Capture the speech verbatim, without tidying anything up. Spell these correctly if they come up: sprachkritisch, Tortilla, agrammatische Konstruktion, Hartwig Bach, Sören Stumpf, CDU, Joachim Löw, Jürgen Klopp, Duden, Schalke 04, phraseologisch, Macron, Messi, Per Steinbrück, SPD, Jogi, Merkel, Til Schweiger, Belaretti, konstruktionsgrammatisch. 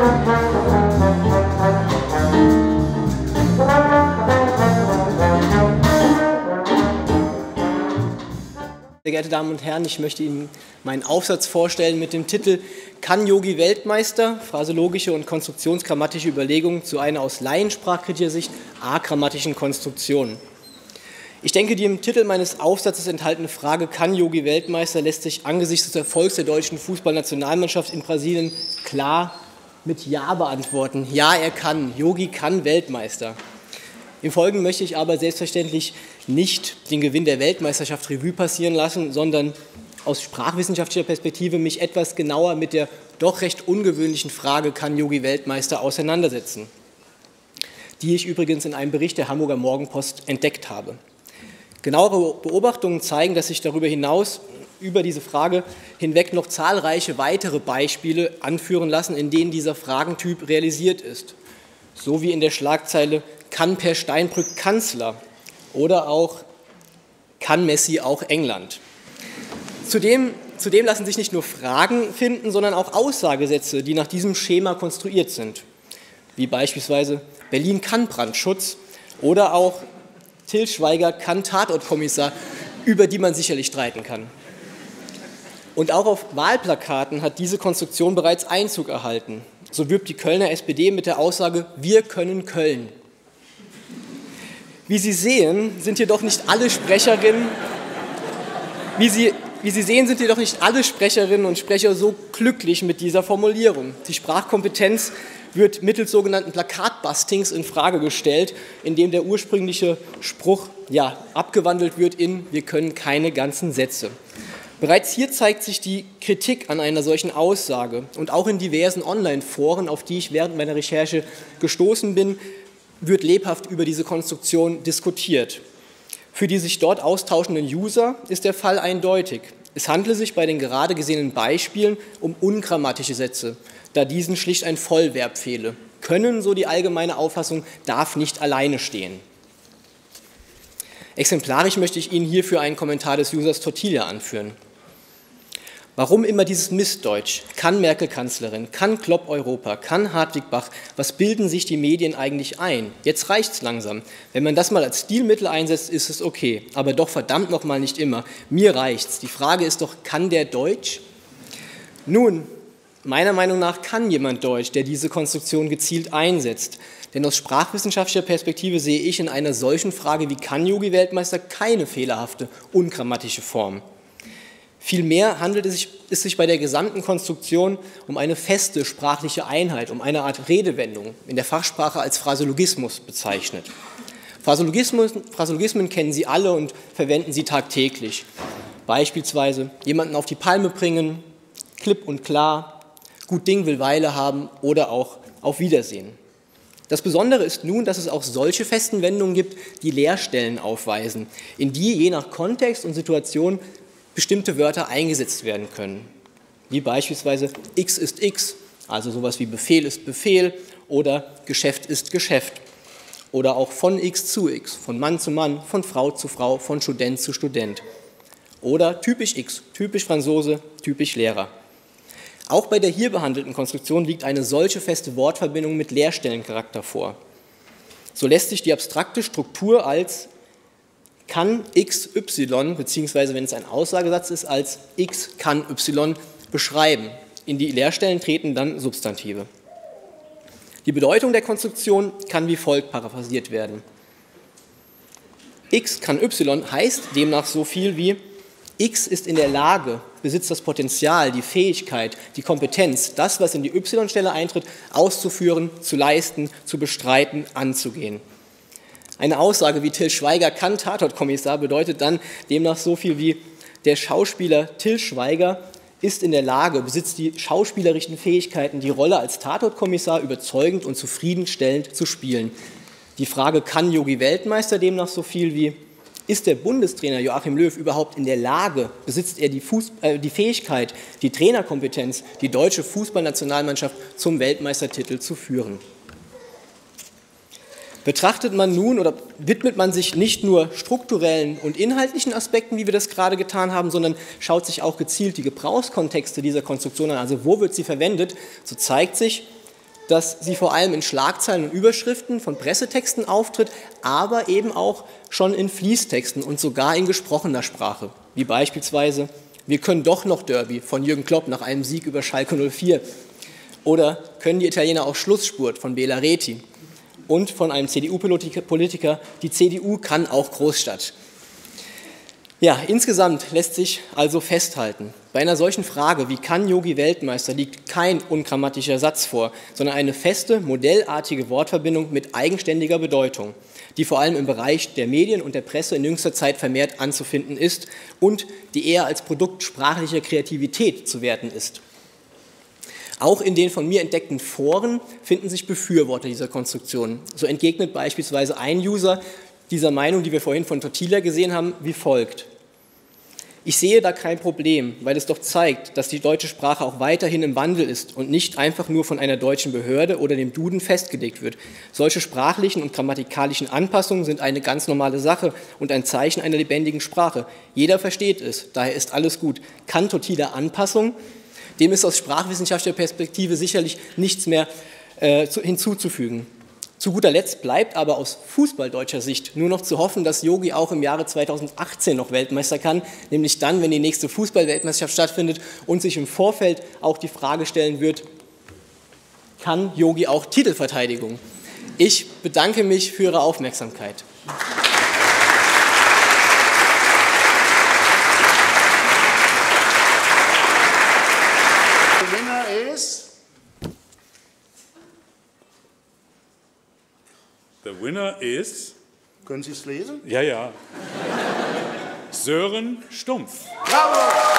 Sehr geehrte Damen und Herren, ich möchte Ihnen meinen Aufsatz vorstellen mit dem Titel „Kann Jogi Weltmeister? Phraseologische und konstruktionsgrammatische Überlegungen zu einer aus Laiensprachkritischer Sicht agrammatischen Konstruktion". Ich denke, die im Titel meines Aufsatzes enthaltene Frage „Kann Jogi Weltmeister?" lässt sich angesichts des Erfolgs der deutschen Fußballnationalmannschaft in Brasilien klar mit Ja beantworten. Ja, er kann. Jogi kann Weltmeister. Im Folgenden möchte ich aber selbstverständlich nicht den Gewinn der Weltmeisterschaft Revue passieren lassen, sondern aus sprachwissenschaftlicher Perspektive mich etwas genauer mit der doch recht ungewöhnlichen Frage „Kann Jogi Weltmeister?" auseinandersetzen, die ich übrigens in einem Bericht der Hamburger Morgenpost entdeckt habe. Genauere Beobachtungen zeigen, dass sich darüber hinaus über diese Frage hinweg noch zahlreiche weitere Beispiele anführen lassen, in denen dieser Fragentyp realisiert ist. So wie in der Schlagzeile „Kann Per Steinbrück Kanzler?" oder auch „Kann Messi auch England?". Zudem, zudem lassen sich nicht nur Fragen finden, sondern auch Aussagesätze, die nach diesem Schema konstruiert sind, wie beispielsweise „Berlin kann Brandschutz" oder auch „Til Schweiger kann Tatortkommissar", über die man sicherlich streiten kann. Und auch auf Wahlplakaten hat diese Konstruktion bereits Einzug erhalten. So wirbt die Kölner S P D mit der Aussage „Wir können Köln". Wie Sie sehen, sind jedoch nicht alle Sprecherinnen, wie Sie, wie Sie sehen, sind jedoch nicht alle Sprecherinnen und Sprecher so glücklich mit dieser Formulierung. Die Sprachkompetenz wird mittels sogenannten Plakatbustings in Frage gestellt, indem der ursprüngliche Spruch ja, abgewandelt wird in „Wir können keine ganzen Sätze". Bereits hier zeigt sich die Kritik an einer solchen Aussage, und auch in diversen Online-Foren, auf die ich während meiner Recherche gestoßen bin, wird lebhaft über diese Konstruktion diskutiert. Für die sich dort austauschenden User ist der Fall eindeutig. Es handle sich bei den gerade gesehenen Beispielen um ungrammatische Sätze, da diesen schlicht ein Vollverb fehle. Können, so die allgemeine Auffassung, darf nicht alleine stehen. Exemplarisch möchte ich Ihnen hierfür einen Kommentar des Users Tortilla anführen. „Warum immer dieses Mistdeutsch? Kann Merkel Kanzlerin? Kann Klopp Europa? Kann Hartwig Bach? Was bilden sich die Medien eigentlich ein? Jetzt reicht's langsam. Wenn man das mal als Stilmittel einsetzt, ist es okay. Aber doch verdammt nochmal nicht immer. Mir reicht's. Die Frage ist doch, kann der Deutsch?" Nun, meiner Meinung nach kann jemand Deutsch, der diese Konstruktion gezielt einsetzt. Denn aus sprachwissenschaftlicher Perspektive sehe ich in einer solchen Frage wie „Kann Jogi Weltmeister?" keine fehlerhafte, ungrammatische Form. Vielmehr handelt es sich, es sich bei der gesamten Konstruktion um eine feste sprachliche Einheit, um eine Art Redewendung, in der Fachsprache als Phraseologismus bezeichnet. Phraseologismen kennen Sie alle und verwenden sie tagtäglich. Beispielsweise „jemanden auf die Palme bringen", „klipp und klar", „gut Ding will Weile haben" oder auch „auf Wiedersehen". Das Besondere ist nun, dass es auch solche festen Wendungen gibt, die Leerstellen aufweisen, in die je nach Kontext und Situation bestimmte Wörter eingesetzt werden können, wie beispielsweise „X ist X", also sowas wie „Befehl ist Befehl" oder „Geschäft ist Geschäft", oder auch „von X zu X", von Mann zu Mann, von Frau zu Frau, von Student zu Student, oder „typisch X", „typisch Franzose", „typisch Lehrer". Auch bei der hier behandelten Konstruktion liegt eine solche feste Wortverbindung mit Leerstellencharakter vor. So lässt sich die abstrakte Struktur als „kann X Y", beziehungsweise wenn es ein Aussagesatz ist, als „X kann Y" beschreiben. In die Leerstellen treten dann Substantive. Die Bedeutung der Konstruktion kann wie folgt paraphrasiert werden: „X kann Y" heißt demnach so viel wie „X ist in der Lage, besitzt das Potenzial, die Fähigkeit, die Kompetenz, das, was in die Y-Stelle eintritt, auszuführen, zu leisten, zu bestreiten, anzugehen". Eine Aussage wie „Til Schweiger kann Tatortkommissar" bedeutet dann demnach so viel wie „Der Schauspieler Til Schweiger ist in der Lage, besitzt die schauspielerischen Fähigkeiten, die Rolle als Tatortkommissar überzeugend und zufriedenstellend zu spielen". Die Frage „Kann Jogi Weltmeister?" demnach so viel wie „Ist der Bundestrainer Joachim Löw überhaupt in der Lage, besitzt er die, Fuß äh, die Fähigkeit, die Trainerkompetenz, die deutsche Fußballnationalmannschaft zum Weltmeistertitel zu führen?" Betrachtet man nun oder widmet man sich nicht nur strukturellen und inhaltlichen Aspekten, wie wir das gerade getan haben, sondern schaut sich auch gezielt die Gebrauchskontexte dieser Konstruktion an, also wo wird sie verwendet, so zeigt sich, dass sie vor allem in Schlagzeilen und Überschriften von Pressetexten auftritt, aber eben auch schon in Fließtexten und sogar in gesprochener Sprache, wie beispielsweise "Wir können doch noch Derby" von Jürgen Klopp nach einem Sieg über Schalke null vier oder "Können die Italiener auch Schlussspurt" von Belaretti und von einem C D U-Politiker "Die C D U kann auch Großstadt". Ja, insgesamt lässt sich also festhalten, bei einer solchen Frage, wie kann Jogi Weltmeister, liegt kein ungrammatischer Satz vor, sondern eine feste, modellartige Wortverbindung mit eigenständiger Bedeutung, die vor allem im Bereich der Medien und der Presse in jüngster Zeit vermehrt anzufinden ist und die eher als Produkt sprachlicher Kreativität zu werten ist. Auch in den von mir entdeckten Foren finden sich Befürworter dieser Konstruktion. So entgegnet beispielsweise ein User dieser Meinung, die wir vorhin von Tortilla gesehen haben, wie folgt: "Ich sehe da kein Problem, weil es doch zeigt, dass die deutsche Sprache auch weiterhin im Wandel ist und nicht einfach nur von einer deutschen Behörde oder dem Duden festgelegt wird. Solche sprachlichen und grammatikalischen Anpassungen sind eine ganz normale Sache und ein Zeichen einer lebendigen Sprache. Jeder versteht es, daher ist alles gut. Kann Tortilla Anpassung?" Dem ist aus sprachwissenschaftlicher Perspektive sicherlich nichts mehr äh, hinzuzufügen. Zu guter Letzt bleibt aber aus fußballdeutscher Sicht nur noch zu hoffen, dass Jogi auch im Jahre zweitausendachtzehn noch Weltmeister kann, nämlich dann, wenn die nächste Fußball-Weltmeisterschaft stattfindet und sich im Vorfeld auch die Frage stellen wird, kann Jogi auch Titelverteidigung? Ich bedanke mich für Ihre Aufmerksamkeit. The winner is... Können Sie es lesen? Ja, ja. Sören Stumpf. Bravo!